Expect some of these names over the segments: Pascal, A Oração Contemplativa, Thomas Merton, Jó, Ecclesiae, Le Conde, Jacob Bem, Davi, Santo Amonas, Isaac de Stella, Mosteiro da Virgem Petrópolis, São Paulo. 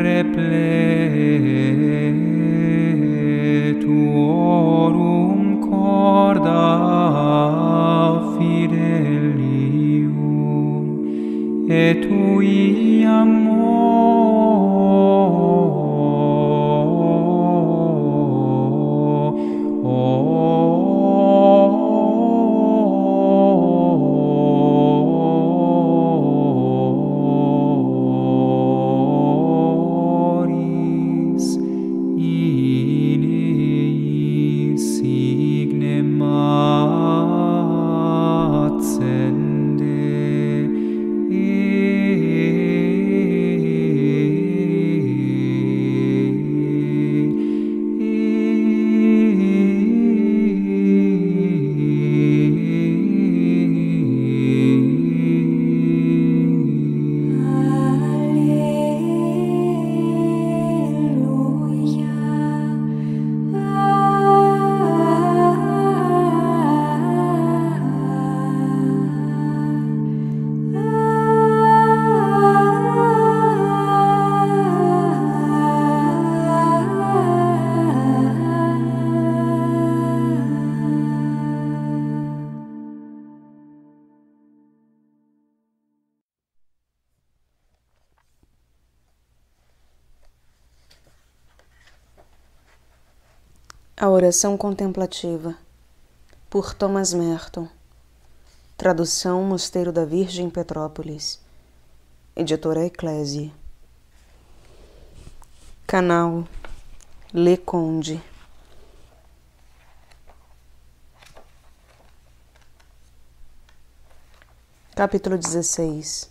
repletorum corda fidelium et tui A Oração Contemplativa, por Thomas Merton. Tradução Mosteiro da Virgem Petrópolis. Editora Ecclesiae. Canal Le Conde. Capítulo 16.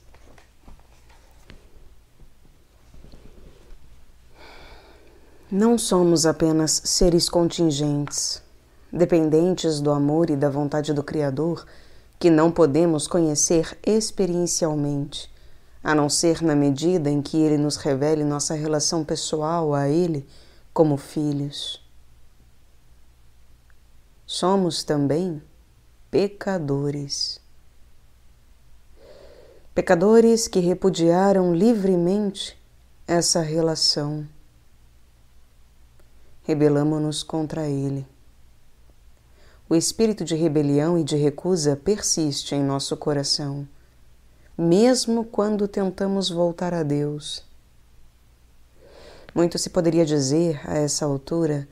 Não somos apenas seres contingentes, dependentes do amor e da vontade do Criador, que não podemos conhecer experiencialmente, a não ser na medida em que Ele nos revele nossa relação pessoal a Ele como filhos. Somos também pecadores. Pecadores que repudiaram livremente essa relação. Rebelamo-nos contra Ele. O espírito de rebelião e de recusa persiste em nosso coração, mesmo quando tentamos voltar a Deus. Muito se poderia dizer, a essa altura,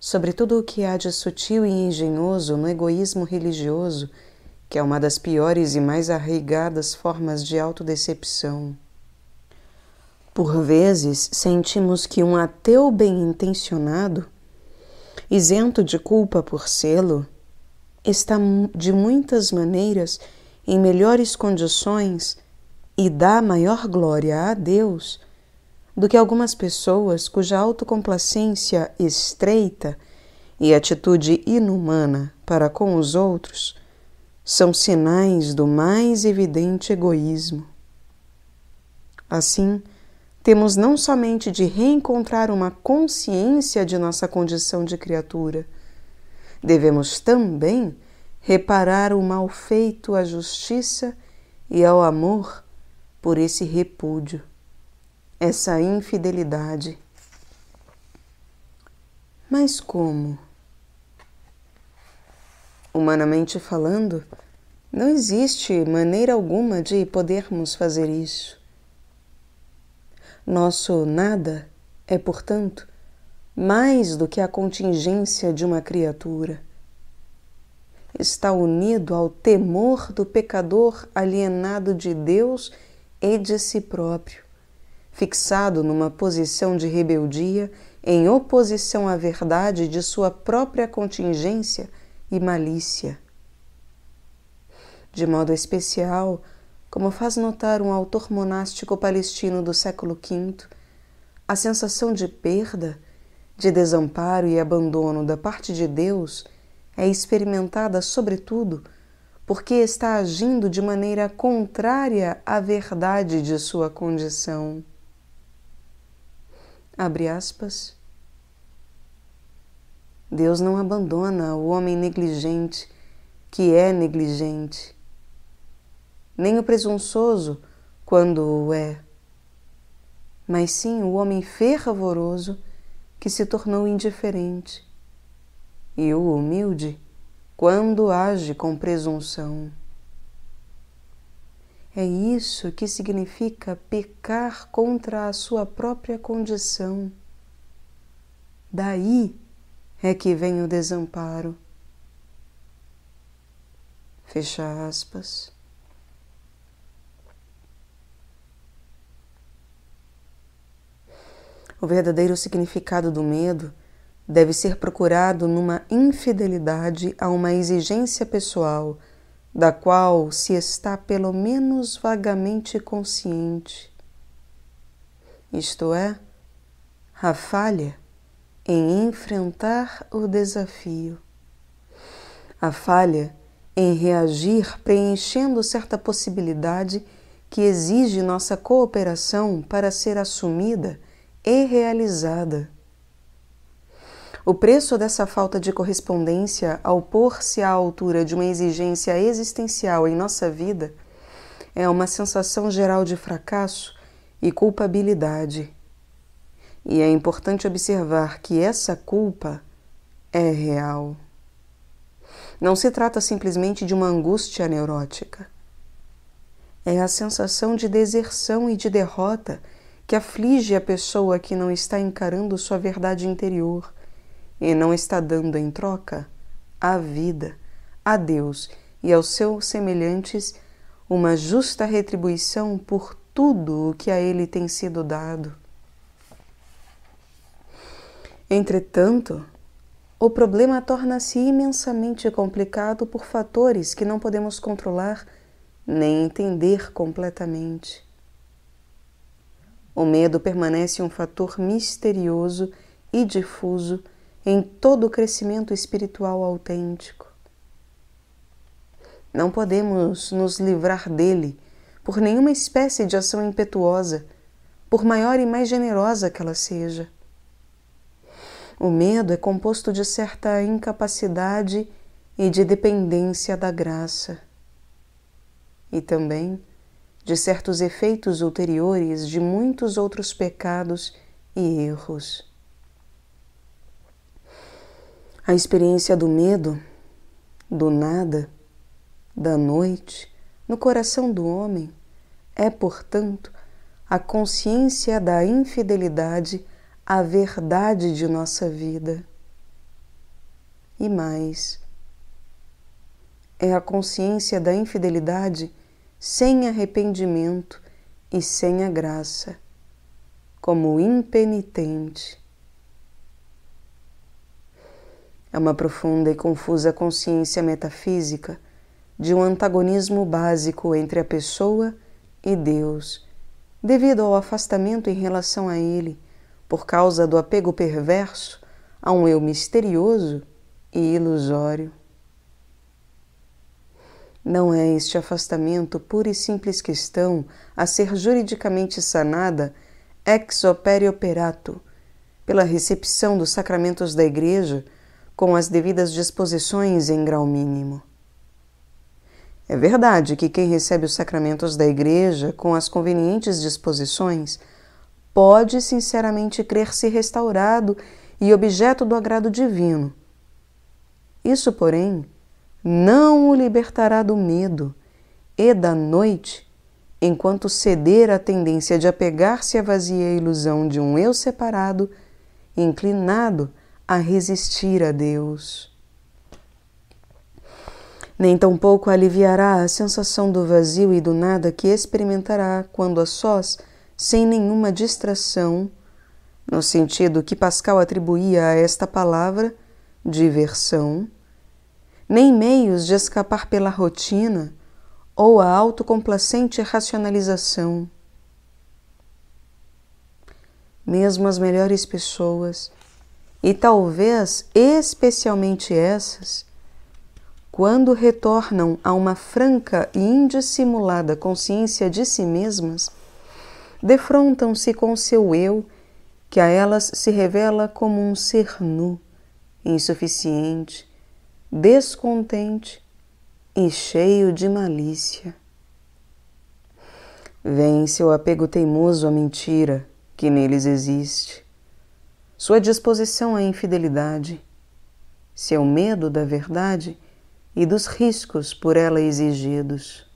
sobre tudo o que há de sutil e engenhoso no egoísmo religioso, que é uma das piores e mais arraigadas formas de autodecepção. Por vezes, sentimos que um ateu bem-intencionado, isento de culpa por sê-lo, está de muitas maneiras em melhores condições e dá maior glória a Deus do que algumas pessoas cuja autocomplacência estreita e atitude inumana para com os outros são sinais do mais evidente egoísmo. Assim, temos não somente de reencontrar uma consciência de nossa condição de criatura, devemos também reparar o mal feito à justiça e ao amor por esse repúdio, essa infidelidade. Mas como? Humanamente falando, não existe maneira alguma de podermos fazer isso. Nosso nada é, portanto, mais do que a contingência de uma criatura. Está unido ao temor do pecador alienado de Deus e de si próprio, fixado numa posição de rebeldia em oposição à verdade de sua própria contingência e malícia. De modo especial, como faz notar um autor monástico palestino do século V, a sensação de perda, de desamparo e abandono da parte de Deus é experimentada, sobretudo, porque está agindo de maneira contrária à verdade de sua condição. Abre aspas. Deus não abandona o homem negligente, que é negligente, nem o presunçoso, quando o é. mas sim o homem fervoroso que se tornou indiferente, e o humilde quando age com presunção. É isso que significa pecar contra a sua própria condição. Daí é que vem o desamparo. Fecha aspas. O verdadeiro significado do medo deve ser procurado numa infidelidade a uma exigência pessoal, da qual se está pelo menos vagamente consciente. Isto é, a falha em enfrentar o desafio, a falha em reagir preenchendo certa possibilidade que exige nossa cooperação para ser assumida e realizada. O preço dessa falta de correspondência ao pôr-se à altura de uma exigência existencial em nossa vida é uma sensação geral de fracasso e culpabilidade. E é importante observar que essa culpa é real. Não se trata simplesmente de uma angústia neurótica. É a sensação de deserção e de derrota que aflige a pessoa que não está encarando sua verdade interior e não está dando em troca à vida, a Deus e aos seus semelhantes uma justa retribuição por tudo o que a ele tem sido dado. Entretanto, o problema torna-se imensamente complicado por fatores que não podemos controlar nem entender completamente. O medo permanece um fator misterioso e difuso em todo o crescimento espiritual autêntico. Não podemos nos livrar dele por nenhuma espécie de ação impetuosa, por maior e mais generosa que ela seja. O medo é composto de certa incapacidade e de dependência da graça, e também de certos efeitos ulteriores de muitos outros pecados e erros. A experiência do medo, do nada, da noite, no coração do homem, é, portanto, a consciência da infidelidade à verdade de nossa vida. E mais, é a consciência da infidelidade sem arrependimento e sem a graça, como impenitente. É uma profunda e confusa consciência metafísica de um antagonismo básico entre a pessoa e Deus, devido ao afastamento em relação a Ele, por causa do apego perverso a um eu misterioso e ilusório. Não é este afastamento pura e simples questão a ser juridicamente sanada ex opere operato, pela recepção dos sacramentos da Igreja com as devidas disposições em grau mínimo. É verdade que quem recebe os sacramentos da Igreja com as convenientes disposições pode sinceramente crer-se restaurado e objeto do agrado divino. Isso, porém, não o libertará do medo e da noite, enquanto ceder à tendência de apegar-se à vazia ilusão de um eu separado, inclinado a resistir a Deus. Nem tampouco aliviará a sensação do vazio e do nada que experimentará quando a sós, sem nenhuma distração, no sentido que Pascal atribuía a esta palavra, diversão, nem meios de escapar pela rotina ou a autocomplacente racionalização. Mesmo as melhores pessoas, e talvez especialmente essas, quando retornam a uma franca e indissimulada consciência de si mesmas, defrontam-se com seu eu, que a elas se revela como um ser nu, insuficiente, descontente e cheio de malícia. Vem seu apego teimoso à mentira, que neles existe, sua disposição à infidelidade, seu medo da verdade e dos riscos por ela exigidos.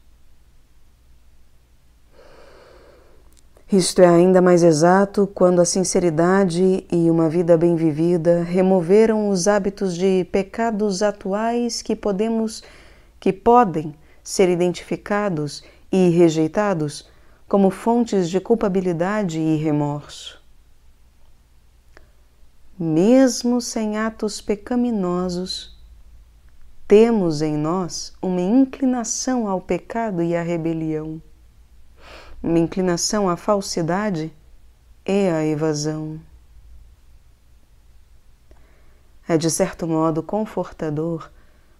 Isto é ainda mais exato quando a sinceridade e uma vida bem vivida removeram os hábitos de pecados atuais que podem ser identificados e rejeitados como fontes de culpabilidade e remorso. Mesmo sem atos pecaminosos, temos em nós uma inclinação ao pecado e à rebelião. Uma inclinação à falsidade e à evasão. É de certo modo confortador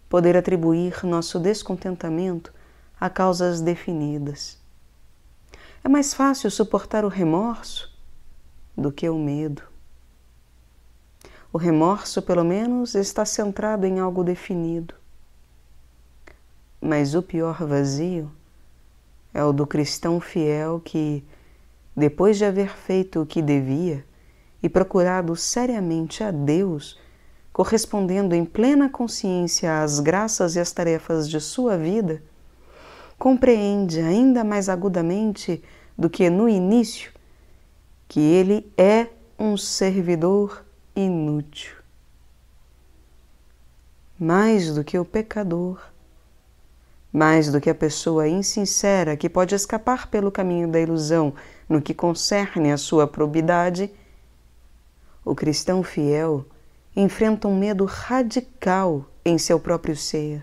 poder atribuir nosso descontentamento a causas definidas. É mais fácil suportar o remorso do que o medo. O remorso, pelo menos, está centrado em algo definido. Mas o pior vazio é o do cristão fiel que, depois de haver feito o que devia e procurado seriamente a Deus, correspondendo em plena consciência às graças e às tarefas de sua vida, compreende ainda mais agudamente do que no início que ele é um servidor inútil. Mais do que o pecador, mais do que a pessoa insincera que pode escapar pelo caminho da ilusão no que concerne à sua probidade, o cristão fiel enfrenta um medo radical em seu próprio ser.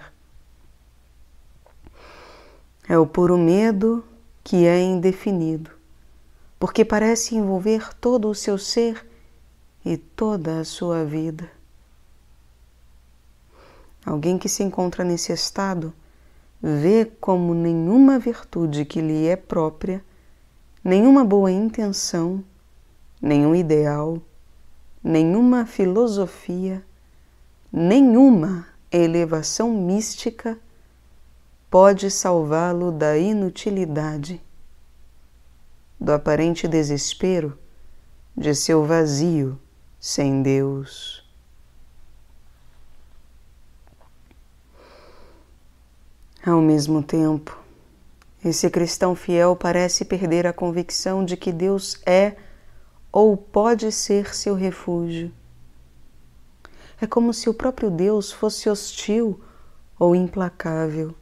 É o puro medo que é indefinido, porque parece envolver todo o seu ser e toda a sua vida. Alguém que se encontra nesse estado vê como nenhuma virtude que lhe é própria, nenhuma boa intenção, nenhum ideal, nenhuma filosofia, nenhuma elevação mística pode salvá-lo da inutilidade, do aparente desespero de seu vazio sem Deus. Ao mesmo tempo, esse cristão fiel parece perder a convicção de que Deus é ou pode ser seu refúgio. É como se o próprio Deus fosse hostil ou implacável.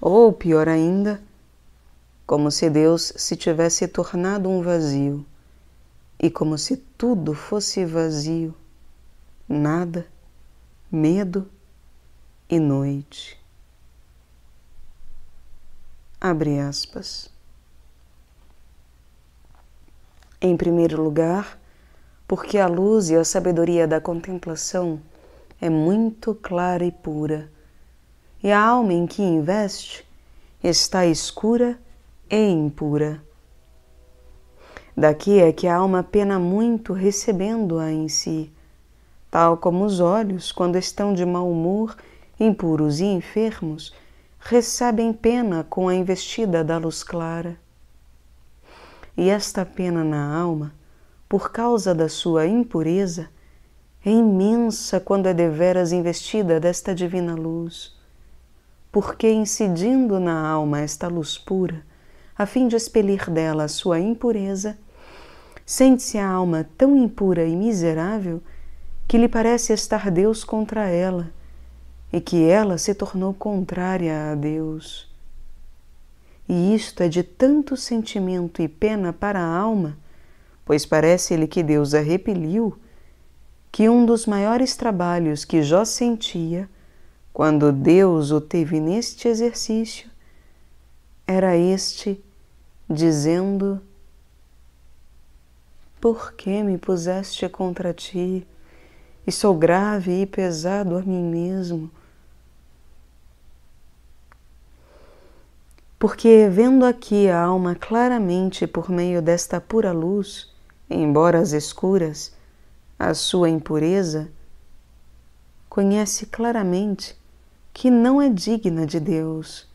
Ou, pior ainda, como se Deus se tivesse tornado um vazio, e como se tudo fosse vazio, nada, medo e noite. Abre aspas. Em primeiro lugar, porque a luz e a sabedoria da contemplação é muito clara e pura, e a alma em que investe está escura e impura. Daqui é que a alma pena muito recebendo-a em si, tal como os olhos, quando estão de mau humor, impuros e enfermos, recebem pena com a investida da luz clara. E esta pena na alma, por causa da sua impureza, é imensa quando é deveras investida desta divina luz, porque incidindo na alma esta luz pura, a fim de expelir dela a sua impureza, sente-se a alma tão impura e miserável que lhe parece estar Deus contra ela, e que ela se tornou contrária a Deus. E isto é de tanto sentimento e pena para a alma, pois parece-lhe que Deus a repeliu, que um dos maiores trabalhos que Jó sentia, quando Deus o teve neste exercício, era este, dizendo: Por que me puseste contra ti? E sou grave e pesado a mim mesmo. Porque, vendo aqui a alma claramente por meio desta pura luz, embora as escuras, a sua impureza, conhece claramente que não é digna de Deus,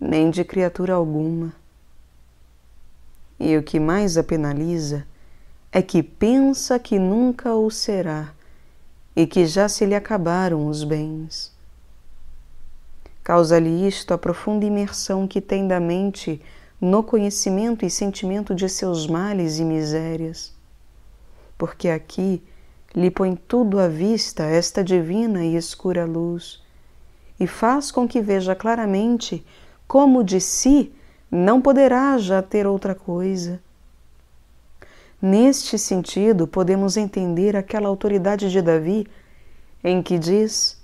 nem de criatura alguma. E o que mais a penaliza é que pensa que nunca o será e que já se lhe acabaram os bens. Causa-lhe isto a profunda imersão que tem da mente no conhecimento e sentimento de seus males e misérias, porque aqui lhe põe tudo à vista esta divina e escura luz e faz com que veja claramente como de si não poderá já ter outra coisa. Neste sentido, podemos entender aquela autoridade de Davi em que diz: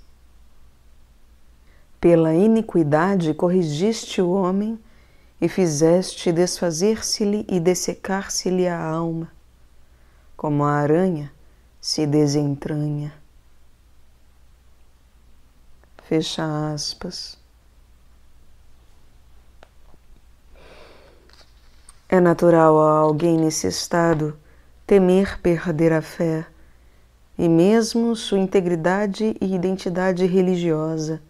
pela iniquidade corrigiste o homem e fizeste desfazer-se-lhe e dessecar-se-lhe a alma, como a aranha se desentranha. Fecha aspas. É natural a alguém nesse estado temer perder a fé e mesmo sua integridade e identidade religiosa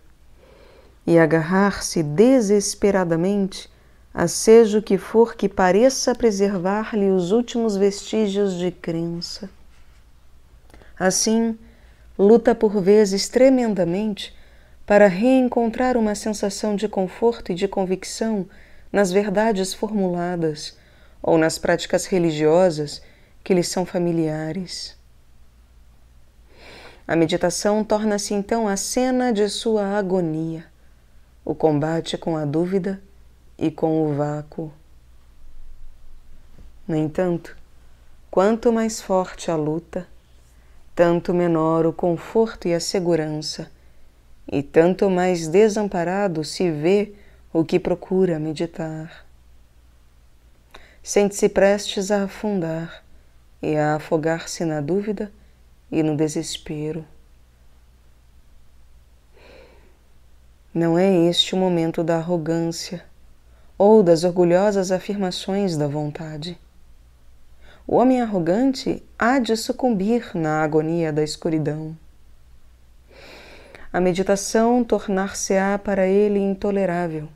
e agarrar-se desesperadamente a seja o que for que pareça preservar-lhe os últimos vestígios de crença. Assim, luta por vezes tremendamente para reencontrar uma sensação de conforto e de convicção nas verdades formuladas ou nas práticas religiosas que lhes são familiares. A meditação torna-se então a cena de sua agonia, o combate com a dúvida e com o vácuo. No entanto, quanto mais forte a luta, tanto menor o conforto e a segurança, e tanto mais desamparado se vê o que procura meditar. Sente-se prestes a afundar e a afogar-se na dúvida e no desespero. Não é este o momento da arrogância ou das orgulhosas afirmações da vontade. O homem arrogante há de sucumbir na agonia da escuridão. A meditação tornar-se-á para ele intolerável.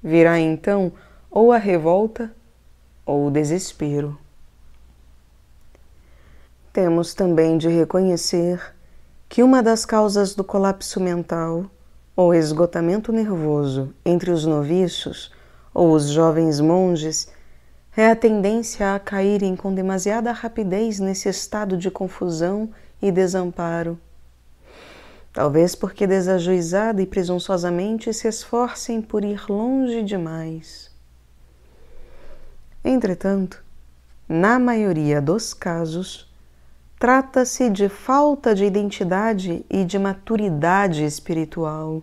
Virá então ou a revolta ou o desespero. Temos também de reconhecer que uma das causas do colapso mental ou esgotamento nervoso entre os noviços ou os jovens monges é a tendência a caírem com demasiada rapidez nesse estado de confusão e desamparo. Talvez porque desajuizada e presunçosamente se esforcem por ir longe demais. Entretanto, na maioria dos casos, trata-se de falta de identidade e de maturidade espiritual.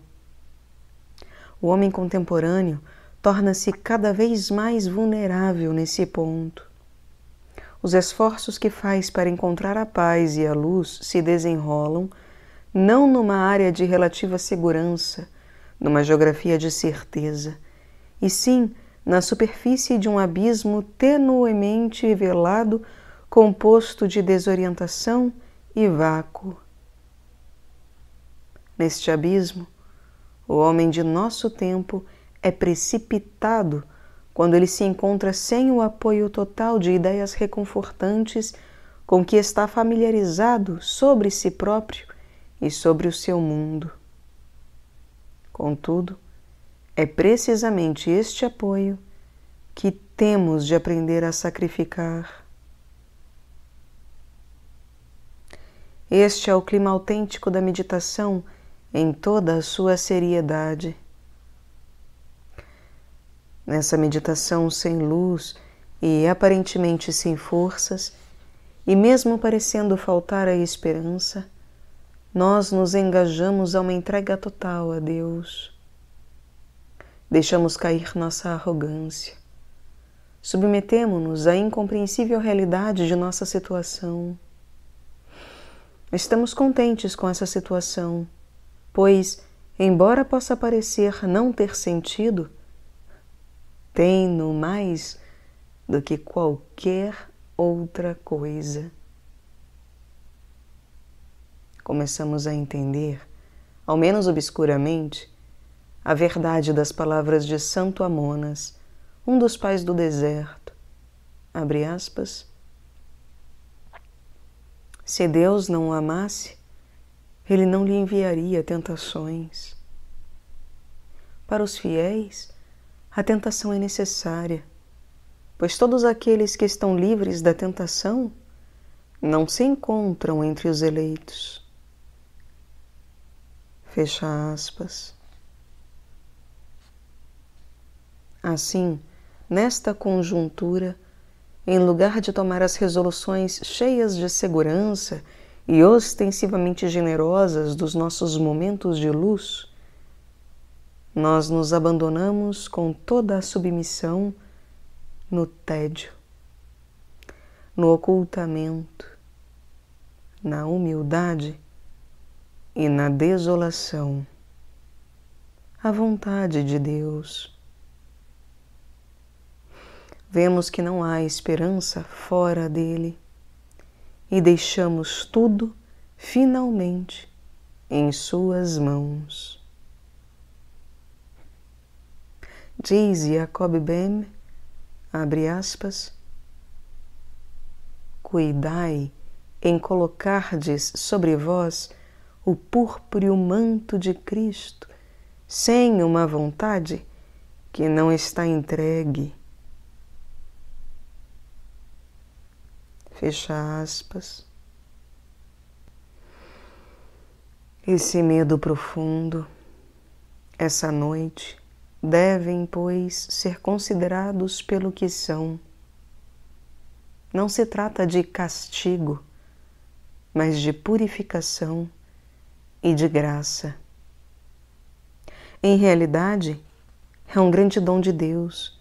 O homem contemporâneo torna-se cada vez mais vulnerável nesse ponto. Os esforços que faz para encontrar a paz e a luz se desenrolam não numa área de relativa segurança, numa geografia de certeza, e sim na superfície de um abismo tenuemente velado, composto de desorientação e vácuo. Neste abismo, o homem de nosso tempo é precipitado quando ele se encontra sem o apoio total de ideias reconfortantes com que está familiarizado sobre si próprio e sobre o seu mundo. Contudo, é precisamente este apoio que temos de aprender a sacrificar. Este é o clima autêntico da meditação em toda a sua seriedade. Nessa meditação sem luz e aparentemente sem forças, e mesmo parecendo faltar a esperança, nós nos engajamos a uma entrega total a Deus. Deixamos cair nossa arrogância. Submetemo-nos à incompreensível realidade de nossa situação. Estamos contentes com essa situação, pois, embora possa parecer não ter sentido, tem-no mais do que qualquer outra coisa. Começamos a entender, ao menos obscuramente, a verdade das palavras de Santo Amonas, um dos pais do deserto, abre aspas, se Deus não o amasse, Ele não lhe enviaria tentações. Para os fiéis, a tentação é necessária, pois todos aqueles que estão livres da tentação não se encontram entre os eleitos. Fecha aspas. Assim, nesta conjuntura, em lugar de tomar as resoluções cheias de segurança e ostensivamente generosas dos nossos momentos de luz, nós nos abandonamos com toda a submissão no tédio, no ocultamento, na humildade e na desolação, à vontade de Deus. Vemos que não há esperança fora dele e deixamos tudo, finalmente, em suas mãos. Diz Jacob Bem, abre aspas, cuidai em colocardes sobre vós o púrpureo manto de Cristo, sem uma vontade que não está entregue. Fecha aspas. Esse medo profundo, essa noite, devem, pois, ser considerados pelo que são. Não se trata de castigo, mas de purificação e de graça. Em realidade, é um grande dom de Deus,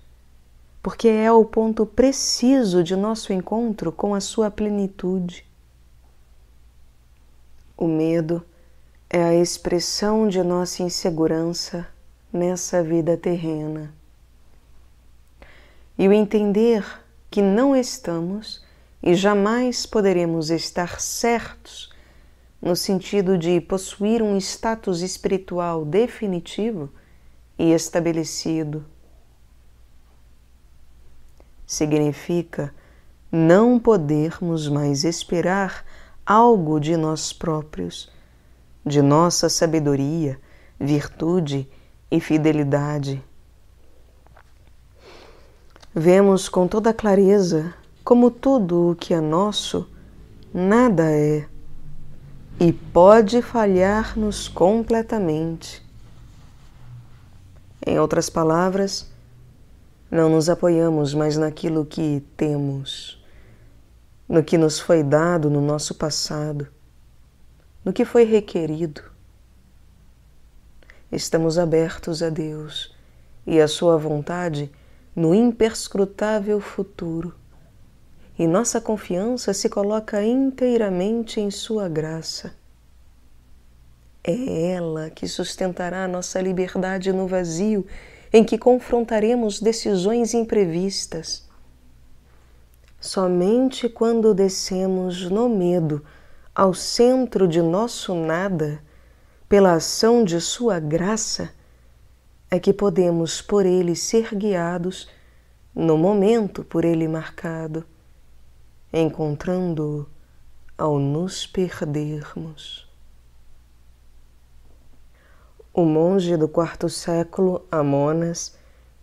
porque é o ponto preciso de nosso encontro com a sua plenitude. O medo é a expressão de nossa insegurança nessa vida terrena. E o entender que não estamos e jamais poderemos estar certos no sentido de possuir um status espiritual definitivo e estabelecido. Significa não podermos mais esperar algo de nós próprios, de nossa sabedoria, virtude e fidelidade. Vemos com toda clareza como tudo o que é nosso, nada é, e pode falhar-nos completamente. Em outras palavras, não nos apoiamos mais naquilo que temos, no que nos foi dado no nosso passado, no que foi requerido. Estamos abertos a Deus e à sua vontade no imperscrutável futuro, e nossa confiança se coloca inteiramente em sua graça. É ela que sustentará a nossa liberdade no vazio, em que confrontaremos decisões imprevistas. Somente quando descemos no medo ao centro de nosso nada, pela ação de sua graça, é que podemos por ele ser guiados no momento por ele marcado, encontrando-o ao nos perdermos. O monge do quarto século, Amonas,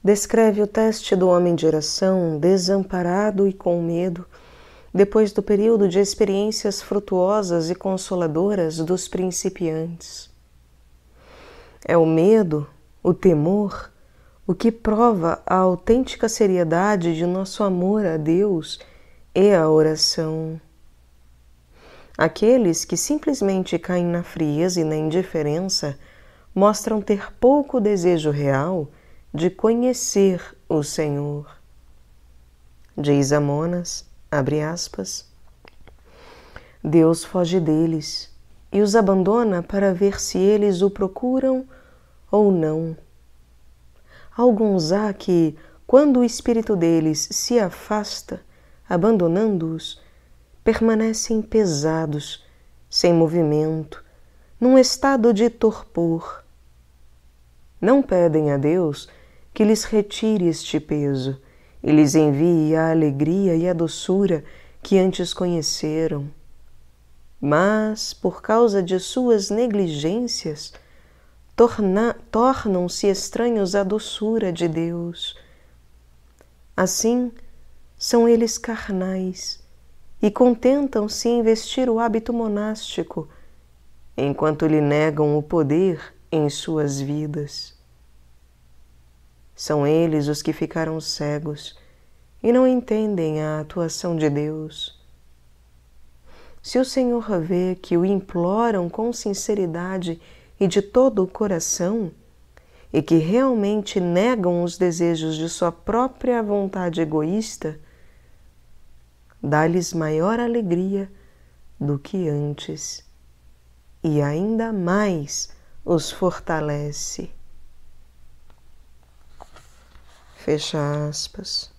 descreve o teste do homem de oração desamparado e com medo, depois do período de experiências frutuosas e consoladoras dos principiantes. É o medo, o temor, o que prova a autêntica seriedade de nosso amor a Deus e à oração. Aqueles que simplesmente caem na frieza e na indiferença mostram ter pouco desejo real de conhecer o Senhor. Diz Amonas, abre aspas, Deus foge deles e os abandona para ver se eles o procuram ou não. Alguns há que, quando o espírito deles se afasta, abandonando-os, permanecem pesados, sem movimento, num estado de torpor. Não pedem a Deus que lhes retire este peso e lhes envie a alegria e a doçura que antes conheceram. Mas, por causa de suas negligências, tornam-se estranhos à doçura de Deus. Assim, são eles carnais e contentam-se em vestir o hábito monástico, enquanto lhe negam o poder em suas vidas. São eles os que ficaram cegos e não entendem a atuação de Deus. Se o Senhor vê que o imploram com sinceridade e de todo o coração, e que realmente negam os desejos de sua própria vontade egoísta, dá-lhes maior alegria do que antes, e ainda mais os fortalece. Fecha aspas.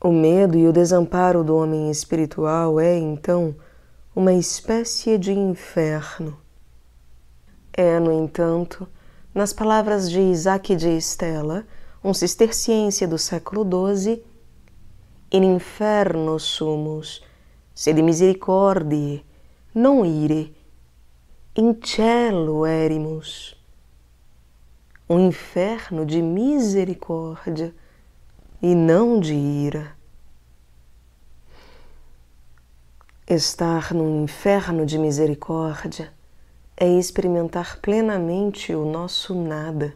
O medo e o desamparo do homem espiritual é, então, uma espécie de inferno. É, no entanto, nas palavras de Isaac de Stella, um cisterciense do século XII, in inferno sumus, sed misericordiae, non ire, in cielo erimus. Um inferno de misericórdia e não de ira. Estar num inferno de misericórdia é experimentar plenamente o nosso nada,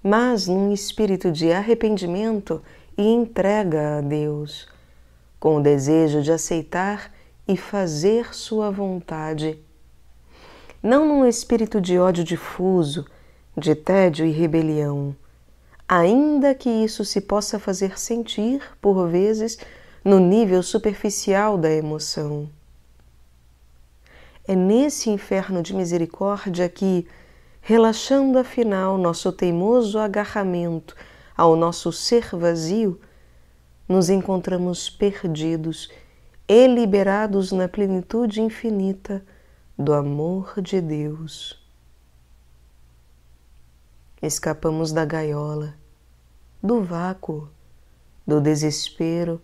mas num espírito de arrependimento e entrega a Deus, com o desejo de aceitar e fazer sua vontade. Não num espírito de ódio difuso, de tédio e rebelião, ainda que isso se possa fazer sentir, por vezes, no nível superficial da emoção. É nesse inferno de misericórdia que, relaxando afinal nosso teimoso agarramento ao nosso ser vazio, nos encontramos perdidos e liberados na plenitude infinita do amor de Deus. Escapamos da gaiola, do vácuo, do desespero,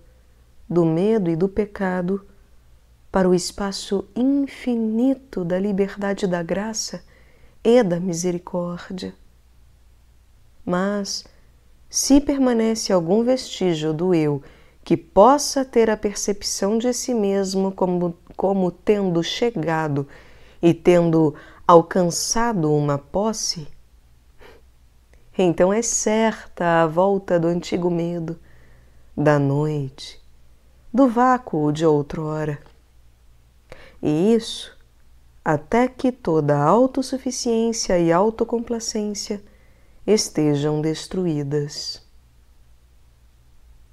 do medo e do pecado, para o espaço infinito da liberdade da graça e da misericórdia. Mas, se permanece algum vestígio do eu que possa ter a percepção de si mesmo como tendo chegado e tendo alcançado uma posse, então é certa a volta do antigo medo, da noite, do vácuo de outrora. E isso até que toda autossuficiência e autocomplacência estejam destruídas.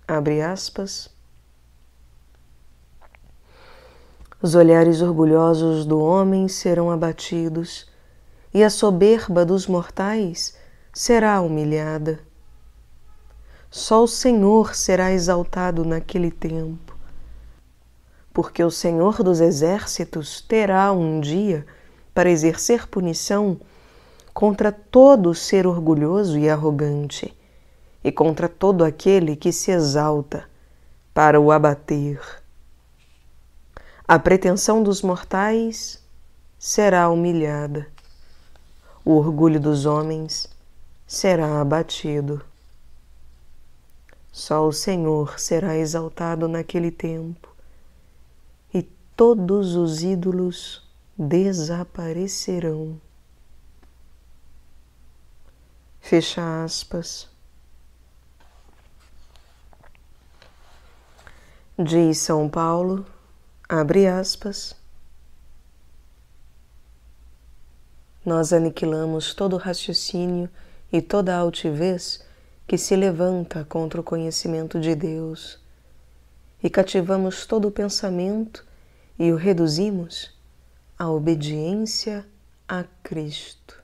Abre aspas. Os olhares orgulhosos do homem serão abatidos, e a soberba dos mortais será humilhada. Só o Senhor será exaltado naquele tempo, porque o Senhor dos Exércitos terá um dia para exercer punição contra todo ser orgulhoso e arrogante, e contra todo aquele que se exalta, para o abater. A pretensão dos mortais será humilhada. O orgulho dos homens será abatido. Só o Senhor será exaltado naquele tempo, todos os ídolos desaparecerão. Fecha aspas. Diz São Paulo, abre aspas, nós aniquilamos todo raciocínio e toda altivez que se levanta contra o conhecimento de Deus, e cativamos todo o pensamento e o reduzimos à obediência a Cristo.